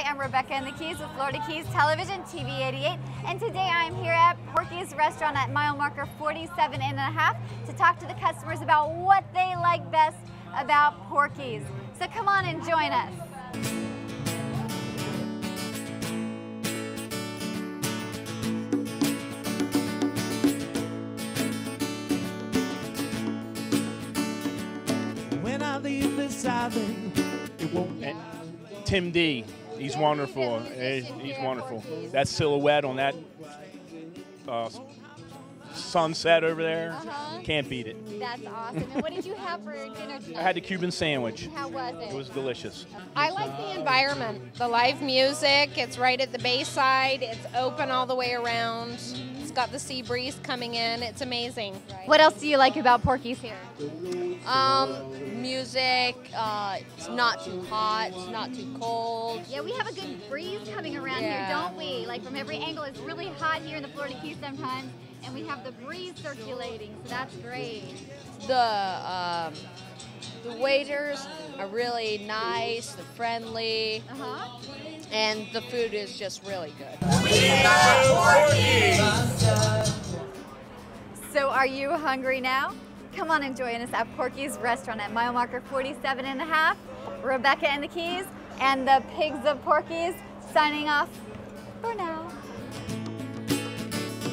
Hi, I'm Rebecca and the Keys with Florida Keys Television, TV88, and today I'm here at Porky's Restaurant at mile marker 47.5 to talk to the customers about what they like best about Porky's. So come on and join us. When I leave this island, it won't end. Tim D, he's wonderful. He's wonderful. That silhouette on that sunset over there, can't beat it. That's awesome. And what did you have for dinner tonight? I had the Cuban sandwich. How was it? It was delicious. I like the environment, the live music. It's right at the bayside. It's open all the way around. It's got the sea breeze coming in. It's amazing. What else do you like about Porky's here? Music, it's not too hot, it's not too cold. Yeah, we have a good breeze coming around here, don't we? Like from every angle, it's really hot here in the Florida Keys sometimes, and we have the breeze circulating, so that's great. The waiters are really nice, they're friendly, and the food is just really good. We love Porky's! So are you hungry now? Come on and join us at Porky's Restaurant at mile marker 47.5. Rebecca and the Keys and the Pigs of Porky's signing off for now.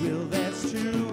Well, that's true.